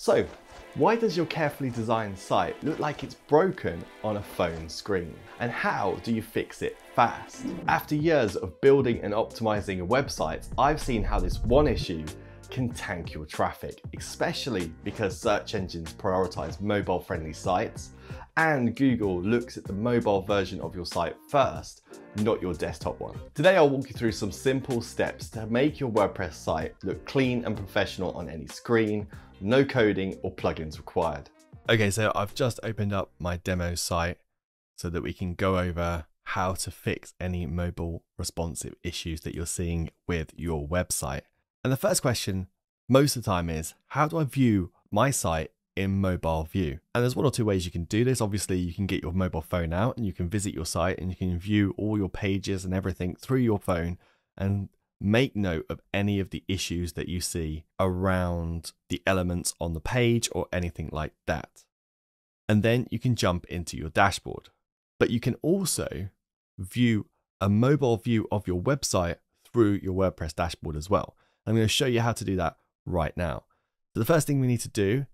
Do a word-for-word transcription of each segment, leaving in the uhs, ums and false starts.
So, why does your carefully designed site look like it's broken on a phone screen? And how do you fix it fast? After years of building and optimizing a website, I've seen how this one issue can tank your traffic, especially because search engines prioritize mobile-friendly sites and Google looks at the mobile version of your site first, not your desktop one. Today, I'll walk you through some simple steps to make your WordPress site look clean and professional on any screen, no coding or plugins required. Okay, so I've just opened up my demo site so that we can go over how to fix any mobile responsive issues that you're seeing with your website. And the first question most of the time is, how do I view my site in mobile view? And there's one or two ways you can do this. Obviously, you can get your mobile phone out and you can visit your site and you can view all your pages and everything through your phone and make note of any of the issues that you see around the elements on the page or anything like that. And then you can jump into your dashboard. But you can also view a mobile view of your website through your WordPress dashboard as well. I'm going to show you how to do that right now. So the first thing we need to do,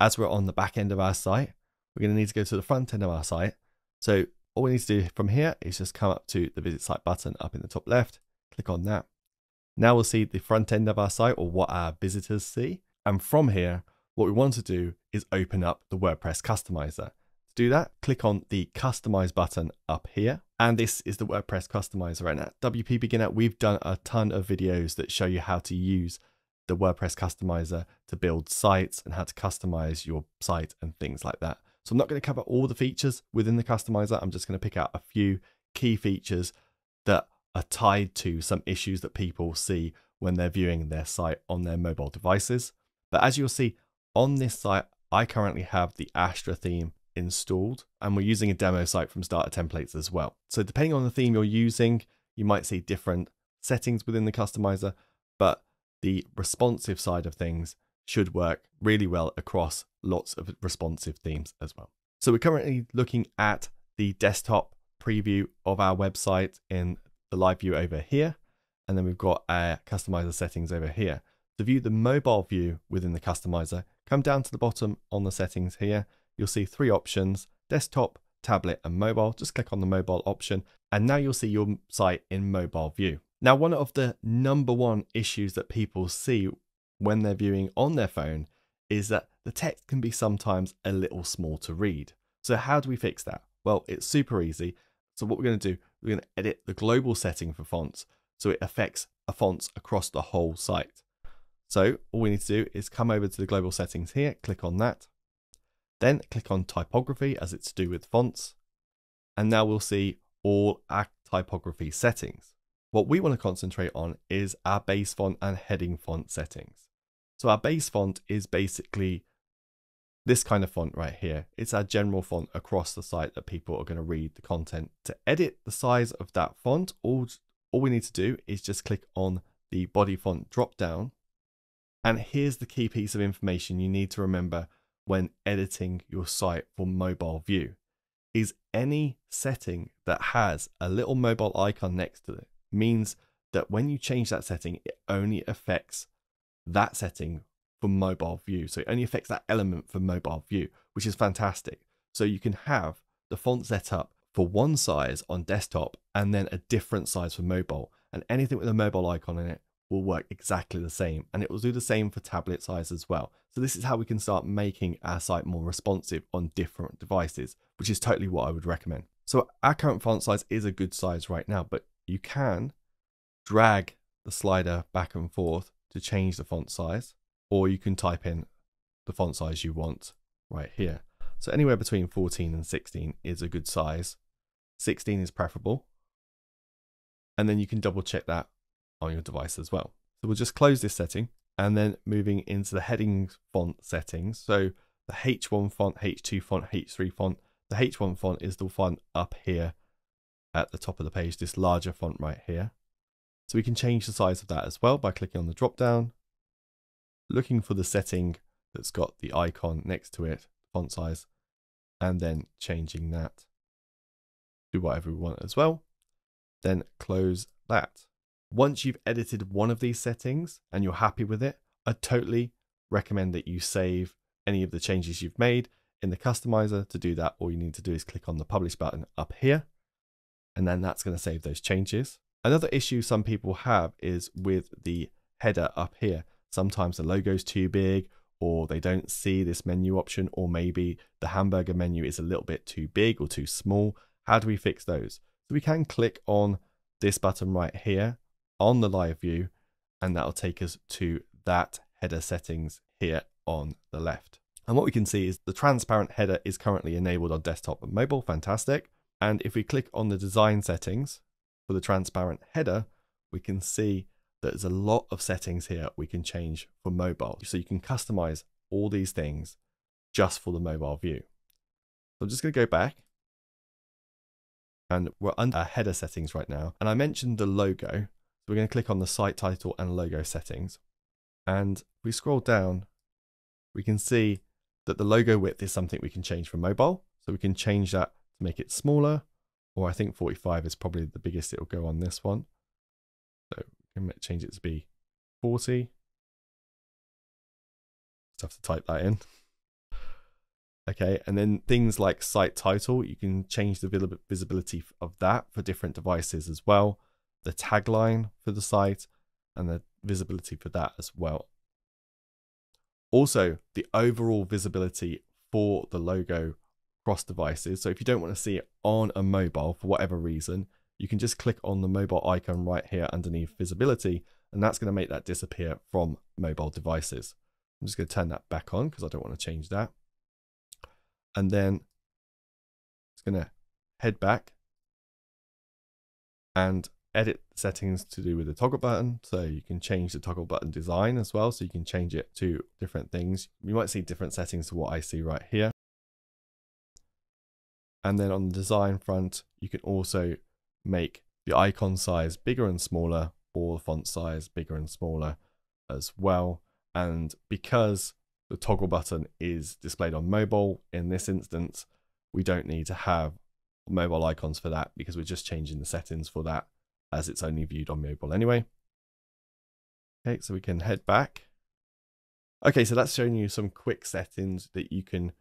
as we're on the back end of our site, we're going to need to go to the front end of our site. So all we need to do from here is just come up to the visit site button up in the top left, click on that. Now we'll see the front end of our site or what our visitors see. And from here, what we want to do is open up the WordPress Customizer. To do that, click on the Customize button up here. And this is the WordPress Customizer. And at W P Beginner, we've done a ton of videos that show you how to use the WordPress Customizer to build sites and how to customize your site and things like that. So I'm not going to cover all the features within the Customizer. I'm just going to pick out a few key features that are tied to some issues that people see when they're viewing their site on their mobile devices. But as you'll see on this site, I currently have the Astra theme installed and we're using a demo site from starter templates as well. So depending on the theme you're using, you might see different settings within the Customizer, but the responsive side of things should work really well across lots of responsive themes as well. So we're currently looking at the desktop preview of our website in the live view over here, and then we've got our Customizer settings over here. To view the mobile view within the Customizer, come down to the bottom on the settings here, you'll see three options, desktop, tablet and mobile. Just click on the mobile option and now you'll see your site in mobile view. Now, one of the number one issues that people see when they're viewing on their phone is that the text can be sometimes a little small to read. So how do we fix that? Well, it's super easy. So what we're going to do, we're going to edit the global setting for fonts so it affects a fonts across the whole site. So all we need to do is come over to the global settings here, click on that. Then click on typography as it's to do with fonts. And now we'll see all our typography settings. What we want to concentrate on is our base font and heading font settings. So our base font is basically this kind of font right here. It's our general font across the site that people are going to read the content. To edit the size of that font, all, all we need to do is just click on the body font drop down. And here's the key piece of information you need to remember when editing your site for mobile view is any setting that has a little mobile icon next to it means that when you change that setting, it only affects that setting for mobile view. So it only affects that element for mobile view, which is fantastic. So you can have the font set up for one size on desktop and then a different size for mobile, and anything with a mobile icon in it will work exactly the same, and it will do the same for tablet size as well. So this is how we can start making our site more responsive on different devices, which is totally what I would recommend. So our current font size is a good size right now, but you can drag the slider back and forth to change the font size, or you can type in the font size you want right here. So anywhere between fourteen and sixteen is a good size. sixteen is preferable. And then you can double check that on your device as well. So we'll just close this setting and then moving into the heading font settings. So the H one font, H two font, H three font. The H one font is the font up here at the top of the page, this larger font right here. So we can change the size of that as well by clicking on the drop down, looking for the setting that's got the icon next to it, font size, and then changing that to whatever we want as well. Then close that. Once you've edited one of these settings and you're happy with it, I totally recommend that you save any of the changes you've made in the customizer. To do that, all you need to do is click on the publish button up here, and then that's going to save those changes. Another issue some people have is with the header up here. Sometimes the logo is too big, or they don't see this menu option, or maybe the hamburger menu is a little bit too big or too small. How do we fix those? So we can click on this button right here on the live view, and that'll take us to that header settings here on the left. And what we can see is the transparent header is currently enabled on desktop and mobile. Fantastic. And if we click on the design settings for the transparent header, we can see that there's a lot of settings here we can change for mobile. So you can customize all these things just for the mobile view. So I'm just going to go back, and we're under our header settings right now. And I mentioned the logo. So we're going to click on the site title and logo settings. And if we scroll down, we can see that the logo width is something we can change for mobile. So we can change that to make it smaller, or I think forty-five is probably the biggest it'll go on this one. So we can change it to be forty. Just have to type that in. Okay, and then things like site title, you can change the visibility of that for different devices as well. The tagline for the site and the visibility for that as well. Also, the overall visibility for the logo cross devices. So if you don't want to see it on a mobile for whatever reason, you can just click on the mobile icon right here underneath visibility, and that's going to make that disappear from mobile devices. I'm just going to turn that back on because I don't want to change that. And then it's going to head back and edit settings to do with the toggle button. So you can change the toggle button design as well. So you can change it to different things. You might see different settings to what I see right here. And then on the design front, you can also make the icon size bigger and smaller, or the font size bigger and smaller as well. And because the toggle button is displayed on mobile in this instance, we don't need to have mobile icons for that because we're just changing the settings for that, as it's only viewed on mobile anyway. Okay, so we can head back. Okay, so that's showing you some quick settings that you can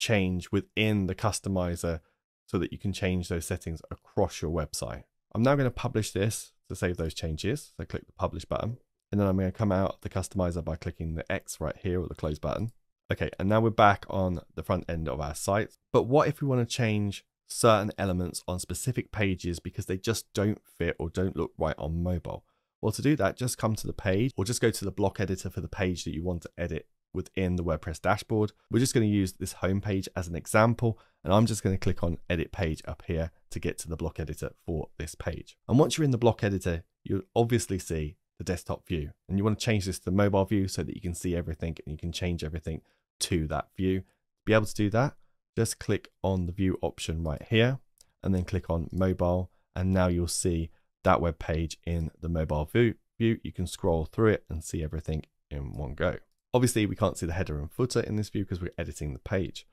change within the customizer so that you can change those settings across your website. I'm now going to publish this to save those changes. So click the publish button. And then I'm going to come out of the customizer by clicking the X right here, or the close button. Okay, and now we're back on the front end of our site. But what if we want to change certain elements on specific pages because they just don't fit or don't look right on mobile? Well, to do that, just come to the page, or just go to the block editor for the page that you want to edit within the WordPress dashboard. We're just going to use this home page as an example, and I'm just going to click on edit page up here to get to the block editor for this page. And once you're in the block editor, you'll obviously see the desktop view, and you want to change this to the mobile view so that you can see everything and you can change everything to that view. To be able to do that, just click on the view option right here and then click on mobile, and now you'll see that web page in the mobile view. You can scroll through it and see everything in one go. Obviously we can't see the header and footer in this view because we're editing the page,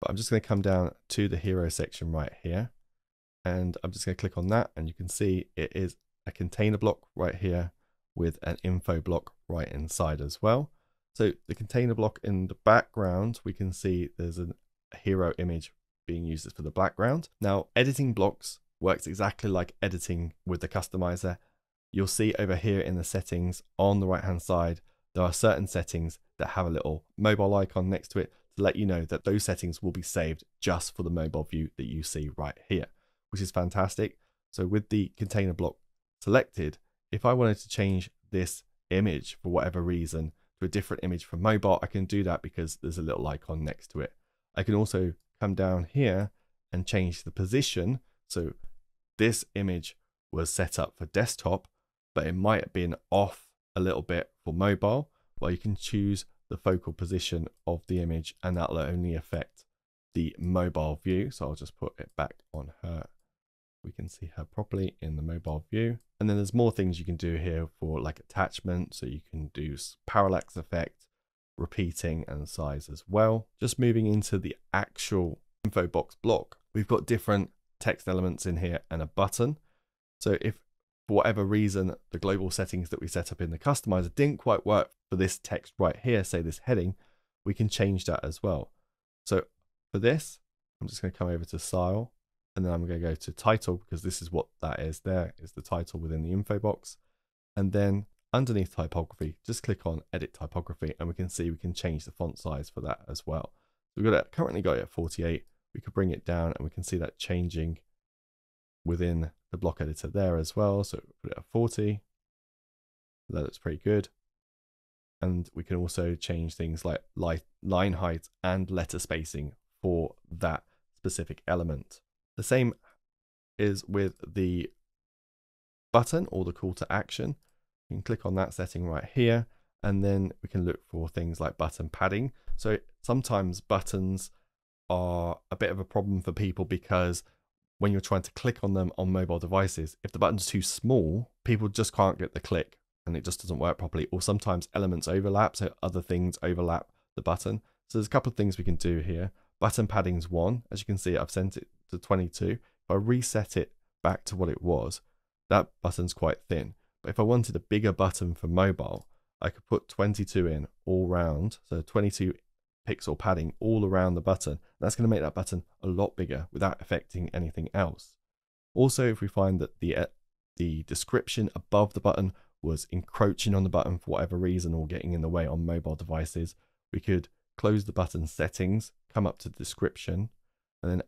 but I'm just going to come down to the hero section right here, and I'm just going to click on that, and you can see it is a container block right here with an info block right inside as well. So the container block in the background, we can see there's a hero image being used for the background. Now, editing blocks works exactly like editing with the customizer. You'll see over here in the settings on the right hand side, there are certain settings that have a little mobile icon next to it to let you know that those settings will be saved just for the mobile view that you see right here, which is fantastic. So with the container block selected, if I wanted to change this image for whatever reason to a different image from mobile, I can do that because there's a little icon next to it. I can also come down here and change the position. So this image was set up for desktop, but it might have been off a little bit for mobile. Well, you can choose the focal position of the image, and that'll only affect the mobile view. So I'll just put it back on her. We can see her properly in the mobile view. And then there's more things you can do here for like attachment. So you can do parallax effect, repeating, and size as well. Just moving into the actual info box block, we've got different text elements in here and a button. So if for whatever reason, the global settings that we set up in the customizer didn't quite work for this text right here, say this heading, we can change that as well. So for this, I'm just going to come over to style, and then I'm going to go to title, because this is what that is. There is the title within the info box. And then underneath typography, just click on edit typography, and we can see we can change the font size for that as well. So we've got it currently got it at forty-eight. We could bring it down, and we can see that changing within the block editor there as well. So put it at forty. That looks pretty good. And we can also change things like light, line height and letter spacing for that specific element. The same is with the button or the call to action. You can click on that setting right here, and then we can look for things like button padding. So sometimes buttons are a bit of a problem for people, because when you're trying to click on them on mobile devices, if the button's too small, people just can't get the click and it just doesn't work properly. Or sometimes elements overlap, so other things overlap the button. So there's a couple of things we can do here. Button padding's one. As you can see, I've sent it to twenty-two. If I reset it back to what it was, that button's quite thin. But if I wanted a bigger button for mobile, I could put twenty-two in all round. So twenty-two pixel padding all around the button. That's going to make that button a lot bigger without affecting anything else. Also, if we find that the, uh, the description above the button was encroaching on the button for whatever reason, or getting in the way on mobile devices, we could close the button settings, come up to the description, and then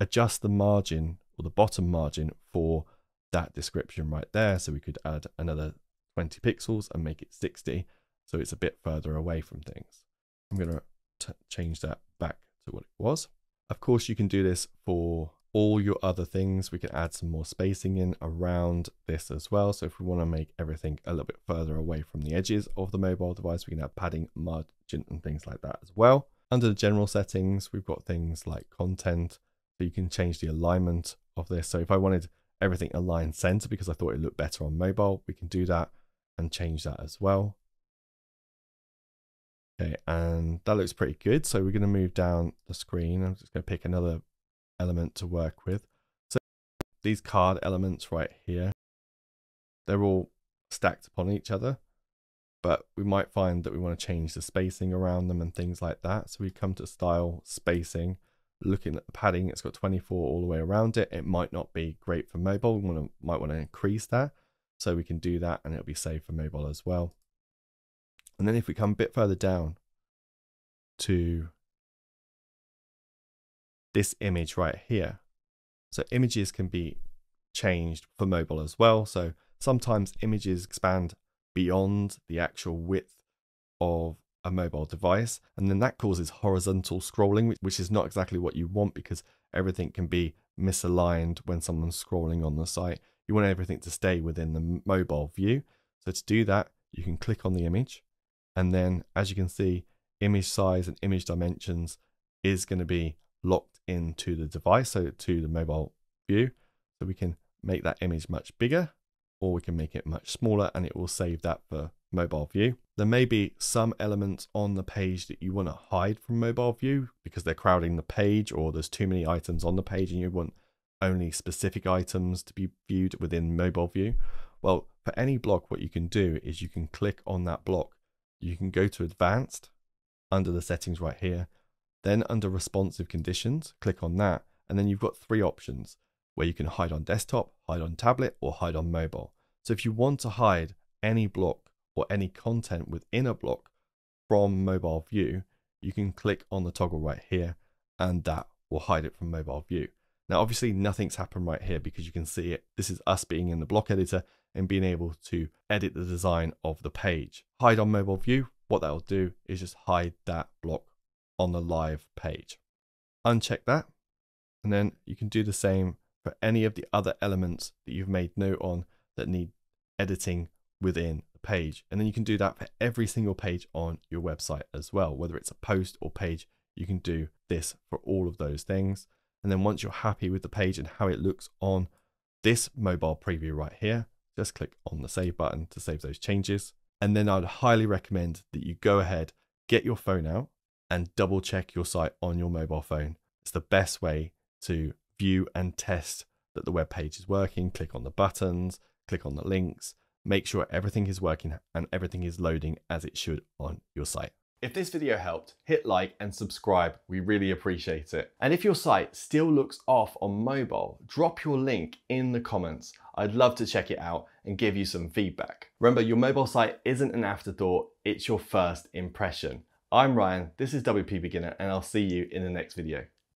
adjust the margin or the bottom margin for that description right there. So we could add another twenty pixels and make it sixty. So it's a bit further away from things. I'm going to change that back to what it was. Of course, you can do this for all your other things. We can add some more spacing in around this as well. So if we want to make everything a little bit further away from the edges of the mobile device, we can have padding, margin, and things like that as well. Under the general settings, we've got things like content. So you can change the alignment of this. So if I wanted everything aligned center because I thought it looked better on mobile, we can do that and change that as well. Okay, and that looks pretty good. So we're going to move down the screen. I'm just going to pick another element to work with. So these card elements right here, they're all stacked upon each other, but we might find that we want to change the spacing around them and things like that. So we come to style, spacing, looking at the padding. It's got twenty-four all the way around it. It might not be great for mobile. We want to, might want to increase that. So we can do that, and it'll be saved for mobile as well. And then if we come a bit further down to this image right here, so images can be changed for mobile as well. So sometimes images expand beyond the actual width of a mobile device, and then that causes horizontal scrolling, which is not exactly what you want, because everything can be misaligned when someone's scrolling on the site. You want everything to stay within the mobile view. So to do that, you can click on the image, and then as you can see, image size and image dimensions is going to be locked into the device, so to the mobile view. So we can make that image much bigger, or we can make it much smaller, and it will save that for mobile view. There may be some elements on the page that you want to hide from mobile view because they're crowding the page, or there's too many items on the page and you want only specific items to be viewed within mobile view. Well, for any block, what you can do is you can click on that block. You can go to advanced under the settings right here, then under responsive conditions, click on that. And then you've got three options where you can hide on desktop, hide on tablet, or hide on mobile. So if you want to hide any block or any content within a block from mobile view, you can click on the toggle right here, and that will hide it from mobile view. Now, obviously nothing's happened right here because you can see it. This is us being in the block editor and being able to edit the design of the page. Hide on mobile view, what that'll do is just hide that block on the live page. Uncheck that. And then you can do the same for any of the other elements that you've made note on that need editing within the page. And then you can do that for every single page on your website as well. Whether it's a post or page, you can do this for all of those things. And then once you're happy with the page and how it looks on this mobile preview right here, just click on the save button to save those changes. And then I'd highly recommend that you go ahead, get your phone out, and double check your site on your mobile phone. It's the best way to view and test that the web page is working. Click on the buttons, click on the links, make sure everything is working and everything is loading as it should on your site. If this video helped, hit like and subscribe. We really appreciate it. And if your site still looks off on mobile, drop your link in the comments. I'd love to check it out and give you some feedback. Remember, your mobile site isn't an afterthought, it's your first impression. I'm Ryan, this is W P Beginner, and I'll see you in the next video.